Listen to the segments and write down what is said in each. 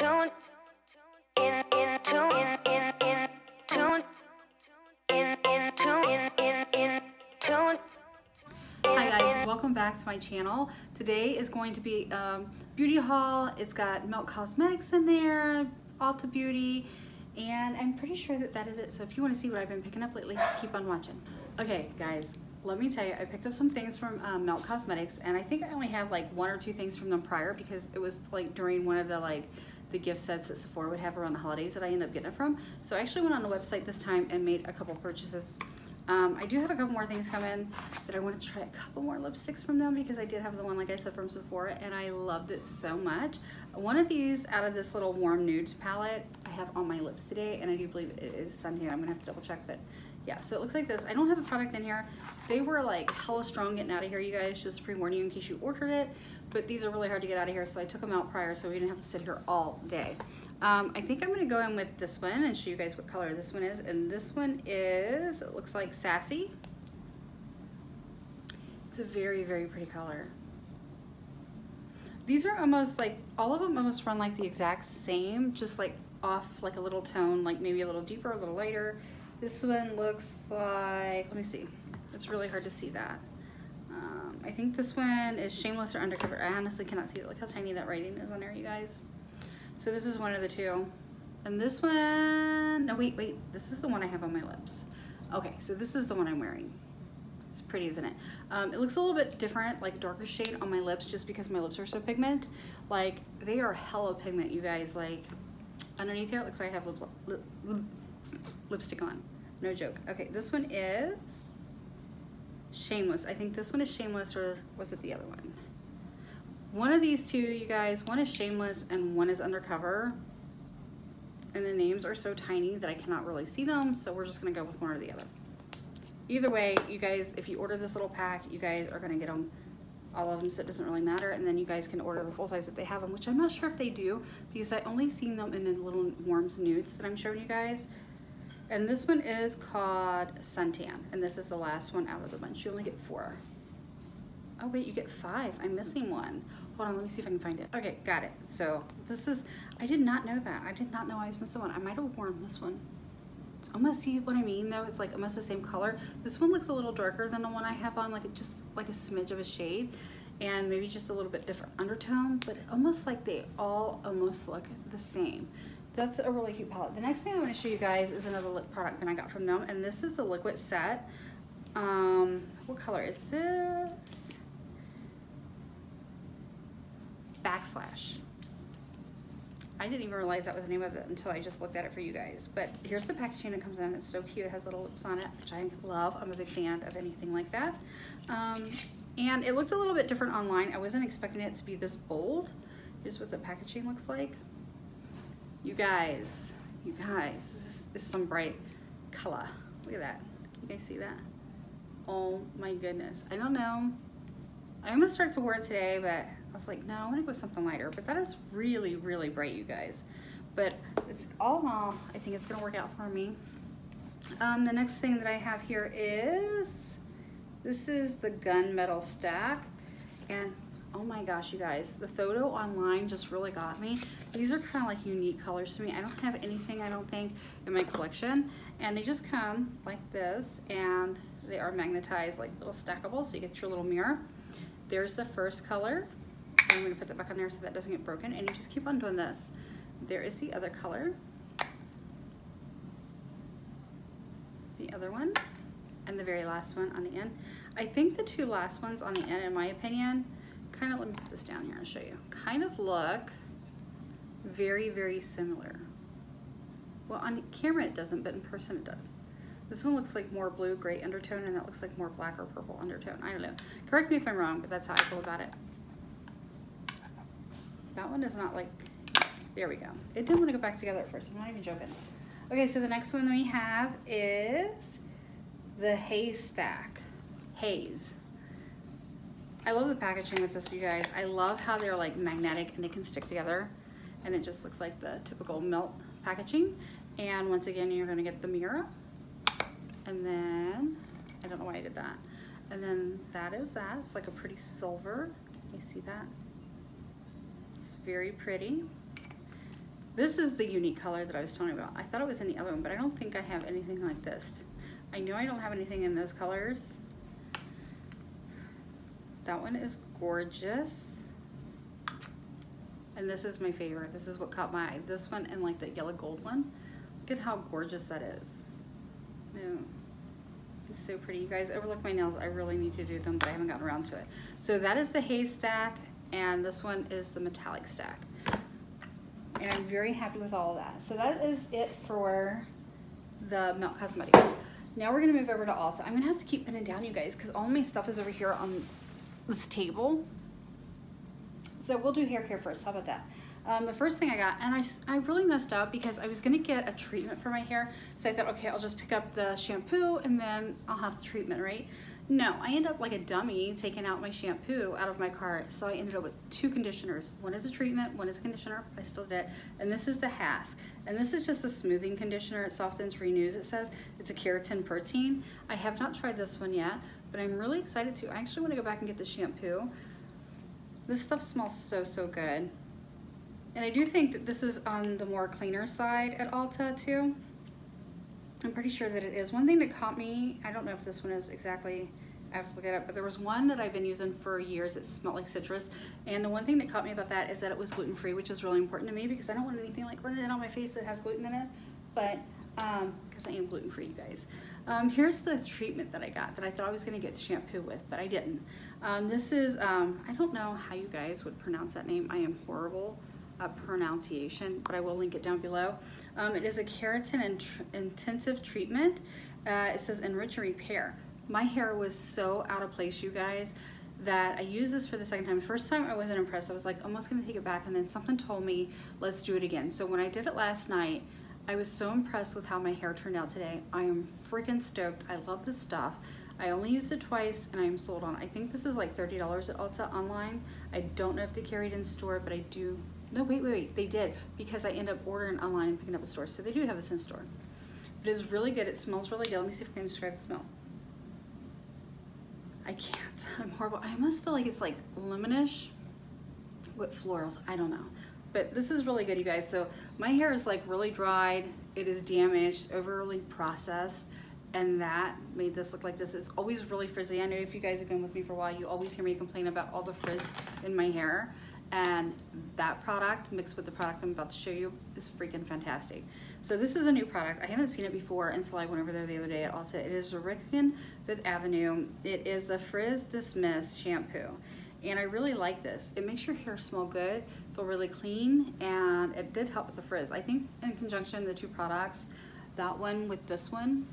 Hi guys, welcome back to my channel. Today is going to be beauty haul. It's got Melt Cosmetics in there, Ulta Beauty, and I'm pretty sure that that is it. So if you want to see what I've been picking up lately, keep on watching. Okay guys, let me tell you, I picked up some things from Melt Cosmetics, and I think I only have like one or two things from them prior because it was like during one of the gift sets that Sephora would have around the holidays that I ended up getting it from. So I actually went on the website this time and made a couple purchases. I do have a couple more things come in that I want to try, a couple more lipsticks from them, because I did have the one, like I said, from Sephora and I loved it so much. One of these out of this little warm nude palette I have on my lips today, and I do believe it is Sunday. I'm gonna have to double check, but yeah, so it looks like this. I don't have the product in here. They were like hella strong getting out of here, you guys, just pre-warning you in case you ordered it, but these are really hard to get out of here, so I took them out prior so we didn't have to sit here all day. I think I'm gonna go in with this one and show you guys what color this one is. And this one is, it looks like Sassy. It's a very, very pretty color. These are almost like, all of them almost run like the exact same, just like off like a little tone, like maybe a little deeper, a little lighter. This one looks like, let me see. It's really hard to see that. I think this one is Shameless or Undercover. I honestly cannot see it. Look how tiny that writing is on there, you guys. So this is one of the two. And this one, no, wait, wait. This is the one I have on my lips. Okay, so this is the one I'm wearing. It's pretty, isn't it? It looks a little bit different, like darker shade on my lips, just because my lips are so pigment. Like, they are hella pigment, you guys. Like, underneath here, it looks like I have lipstick on. No joke. Okay, this one is Shameless. I think this one is Shameless, or was it the other one? One of these two, you guys, one is Shameless and one is Undercover. And the names are so tiny that I cannot really see them, so we're just gonna go with one or the other. Either way, you guys, if you order this little pack, you guys are gonna get them, all of them, so it doesn't really matter. And then you guys can order the full size if they have them, which I'm not sure if they do, because I only seen them in the little warms nudes that I'm showing you guys. And this one is called Suntan, and this is the last one out of the bunch. You only get four. Oh wait, you get five. I'm missing one. Hold on, let me see if I can find it. Okay, got it. So this is, I did not know that. I did not know I was missing one. I might have worn this one. It's almost, see what I mean though? It's like almost the same color. This one looks a little darker than the one I have on, like just like a smidge of a shade, and maybe just a little bit different undertone, but almost like they all almost look the same. That's a really cute palette. The next thing I want to show you guys is another lip product that I got from them, and this is the Liquid Set. What color is this? Backslash. I didn't even realize that was the name of it until I just looked at it for you guys. But here's the packaging it comes in. It's so cute. It has little lips on it, which I love. I'm a big fan of anything like that. And it looked a little bit different online. I wasn't expecting it to be this bold. Here's what the packaging looks like. You guys, this is some bright color. Look at that. Can you guys see that? Oh my goodness. I don't know. I'm gonna start to wear it today, but I was like, no, I wanna go with something lighter, but that is really, really bright, you guys. But it's all in all, I think it's gonna work out for me. The next thing that I have here is, this is the Gunmetal Stack. And oh my gosh, you guys, the photo online just really got me. These are kind of like unique colors to me. I don't have anything, I don't think, in my collection. And they just come like this, and they are magnetized, like little stackable, so you get your little mirror. There's the first color. I'm gonna put that back on there so that doesn't get broken, and you just keep on doing this. There is the other color, the other one, and the very last one on the end. I think the two last ones on the end, in my opinion, kind of, let me put this down here and show you, kind of look very, very similar. Well, on camera it doesn't, but in person it does. This one looks like more blue gray undertone, and that looks like more black or purple undertone. I don't know, correct me if I'm wrong, but that's how I feel about it. That one is not like, there we go. It didn't want to go back together at first, I'm not even joking. Okay, so the next one that we have is the Haze Stack. Haze. I love the packaging with this, you guys. I love how they're like magnetic and they can stick together, and it just looks like the typical Melt packaging. And once again, you're gonna get the mirror, and then, I don't know why I did that. And then that is that, it's like a pretty silver. Can you see that? It's very pretty. This is the unique color that I was telling you about. I thought it was in the other one, but I don't think I have anything like this. I know I don't have anything in those colors. That one is gorgeous. And this is my favorite. This is what caught my eye. This one and like that yellow gold one. Look at how gorgeous that is. No, it's so pretty. You guys overlook my nails. I really need to do them, but I haven't gotten around to it. So that is the haystack, and this one is the metallic stack. And I'm very happy with all of that. So that is it for the Melt Cosmetics. Now we're gonna move over to Ulta. I'm gonna have to keep pinning down, you guys, because all my stuff is over here on this table. So we'll do hair care first, how about that? The first thing I got, and I really messed up because I was gonna get a treatment for my hair. So I thought, okay, I'll just pick up the shampoo and then I'll have the treatment, right? No, I end up like a dummy taking out my shampoo out of my cart. So I ended up with two conditioners. One is a treatment, one is a conditioner, I still did it. And this is the Hask. And this is just a smoothing conditioner. It softens, renews, it says. It's a keratin protein. I have not tried this one yet, but I'm really excited to. I actually wanna go back and get the shampoo. This stuff smells so, so good. And I do think that this is on the more cleaner side at Ulta too. I'm pretty sure that it is. One thing that caught me, I don't know if this one is exactly, I have to look it up, but there was one that I've been using for years. It smelled like citrus. And the one thing that caught me about that is that it was gluten-free, which is really important to me because I don't want anything like running in on my face that has gluten in it, but because I am gluten-free, you guys. Here's the treatment that I got that I thought I was gonna get the shampoo with, but I didn't. This is, I don't know how you guys would pronounce that name. I am horrible. Pronunciation, but I will link it down below. It is a keratin and intensive treatment. It says enrich and repair. My hair was so out of place, you guys, that I used this for the second time. First time I wasn't impressed. I was like almost gonna take it back, and then something told me, let's do it again. So when I did it last night, I was so impressed with how my hair turned out today. I am freaking stoked. I love this stuff. I only used it twice and I'm sold on. I think this is like $30 at Ulta online. I don't know if they carry it in store, but I do. No, wait, they did, because I end up ordering online and picking up a store. So they do have this in store. But it's really good, it smells really good. Let me see if I can describe the smell. I can't, I'm horrible. I almost feel like it's like lemonish with florals, I don't know. But this is really good, you guys. So my hair is like really dried, it is damaged, overly processed, and that made this look like this. It's always really frizzy. I know if you guys have been with me for a while, you always hear me complain about all the frizz in my hair. And that product mixed with the product I'm about to show you is freaking fantastic. So this is a new product. I haven't seen it before until I went over there the other day at Ulta. It is a Redken Fifth Avenue. It is the Frizz Dismiss shampoo. And I really like this. It makes your hair smell good, feel really clean, and it did help with the frizz. I think in conjunction the two products, that one with this one,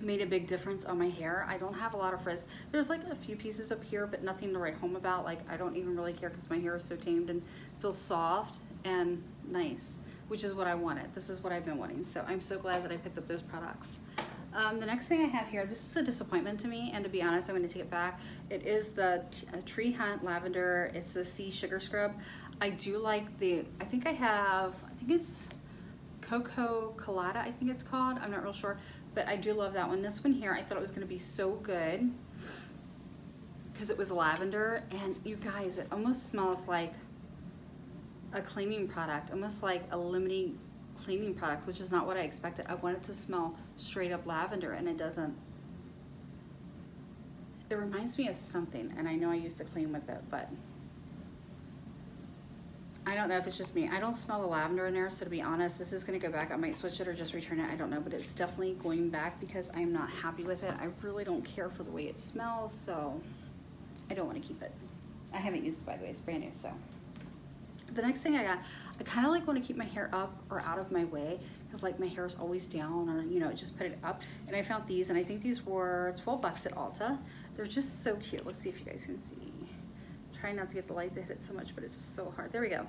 made a big difference on my hair. I don't have a lot of frizz. There's like a few pieces up here, but nothing to write home about. Like I don't even really care because my hair is so tamed and feels soft and nice, which is what I wanted. This is what I've been wanting. So I'm so glad that I picked up those products. The next thing I have here, this is a disappointment to me, and to be honest, I'm gonna take it back. It is the Tree Hunt Lavender. It's the Sea Sugar Scrub. I do like the, I think it's Cocoa Colada, I think it's called. I'm not real sure. But I do love that one. This one here, I thought it was gonna be so good because it was lavender, and you guys, it almost smells like a cleaning product, almost like a limiting cleaning product, which is not what I expected. I want it to smell straight up lavender, and it doesn't. It reminds me of something, and I know I used to clean with it, but I don't know if it's just me. I don't smell the lavender in there, so to be honest, this is gonna go back. I might switch it or just return it, I don't know, but it's definitely going back because I'm not happy with it. I really don't care for the way it smells, so I don't wanna keep it. I haven't used it, by the way, it's brand new, so. The next thing I got, I kinda like wanna keep my hair up or out of my way, because like my hair is always down, or you know, just put it up. And I found these, and I think these were $12 at Ulta. They're just so cute. Let's see if you guys can see. Trying not to get the light to hit it so much, but it's so hard. There we go.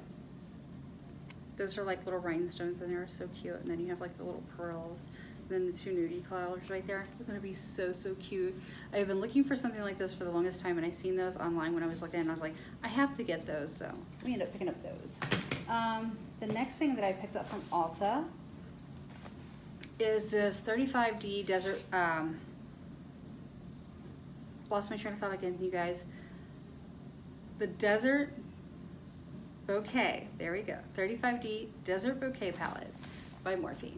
Those are like little rhinestones, and they're so cute. And then you have like the little pearls, and then the two nudie colors right there. They're gonna be so, so cute. I've been looking for something like this for the longest time, and I seen those online when I was looking, and I was like, I have to get those, so we ended up picking up those. The next thing that I picked up from Ulta is this 35D Desert, lost my train of thought again, you guys. The Desert Bouquet, there we go, 35D Desert Bouquet Palette by Morphe.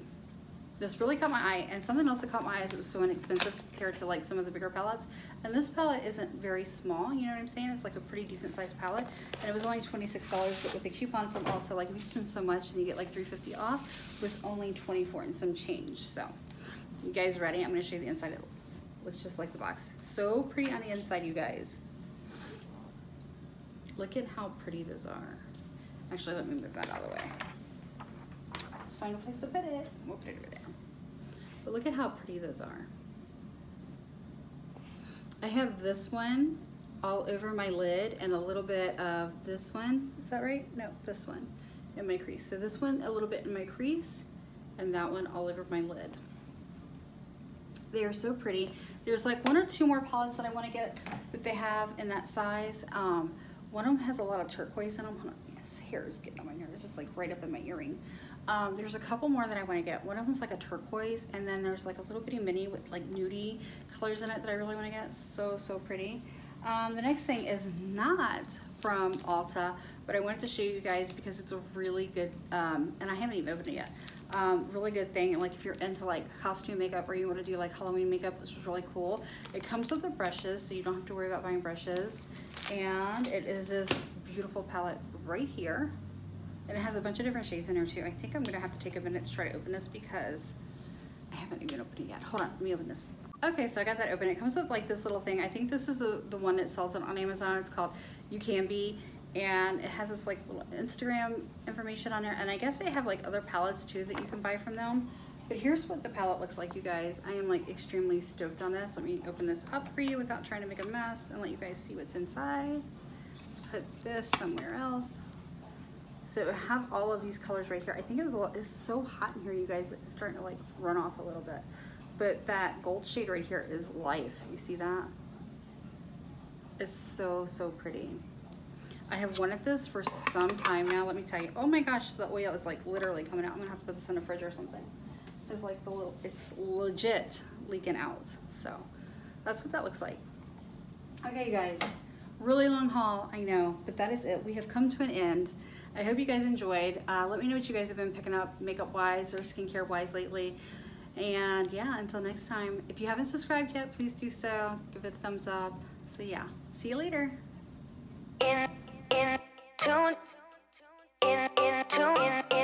This really caught my eye, and something else that caught my eye is it was so inexpensive compared to like some of the bigger palettes. And this palette isn't very small, you know what I'm saying? It's like a pretty decent sized palette, and it was only $26, but with a coupon from Ulta, like if you spend so much and you get like $3.50 off, it was only $24 and some change. So you guys ready? I'm gonna show you the inside. It looks just like the box. So pretty on the inside, you guys. Look at how pretty those are. Actually, let me move that out of the way. Let's find a place to put it. We'll put it over there. But look at how pretty those are. I have this one all over my lid and a little bit of this one. Is that right? No, this one in my crease. So this one a little bit in my crease and that one all over my lid. They are so pretty. There's like one or two more palettes that I want to get that they have in that size. One of them has a lot of turquoise in them. This hair is getting on my nerves. It's like right up in my earring. There's a couple more that I want to get. One of them is like a turquoise, and then there's like a little bitty mini with like nudie colors in it that I really want to get. So pretty. The next thing is not from Ulta, but I wanted to show you guys because it's a really good, and I haven't even opened it yet, really good thing. And like if you're into like costume makeup or you want to do like Halloween makeup, which is really cool, it comes with the brushes, so you don't have to worry about buying brushes. And it is this beautiful palette right here, and it has a bunch of different shades in there too. I think I'm gonna have to take a minute to try to open this because I haven't even opened it yet. Hold on, let me open this. Okay, so I got that open. It comes with like this little thing. I think this is the one that sells it on Amazon. It's called Ucambe, and it has this like little Instagram information on there, and I guess they have like other palettes too that you can buy from them. But here's what the palette looks like, you guys. I am like extremely stoked on this. Let me open this up for you without trying to make a mess and let you guys see what's inside. Let's put this somewhere else. So I have all of these colors right here. I think it was a lot, it's so hot in here, you guys, it's starting to like run off a little bit. But that gold shade right here is life. You see that? It's so pretty. I have wanted this for some time now, let me tell you. Oh my gosh, the oil is like literally coming out. I'm gonna have to put this in the fridge or something. It's like the little, it's legit leaking out. So that's what that looks like. Okay, you guys, really long haul, I know, but that is it. We have come to an end. I hope you guys enjoyed. Let me know what you guys have been picking up makeup wise or skincare wise lately. And yeah, until next time, if you haven't subscribed yet, please do so. Give it a thumbs up. So yeah, see you later. In tune. In tune.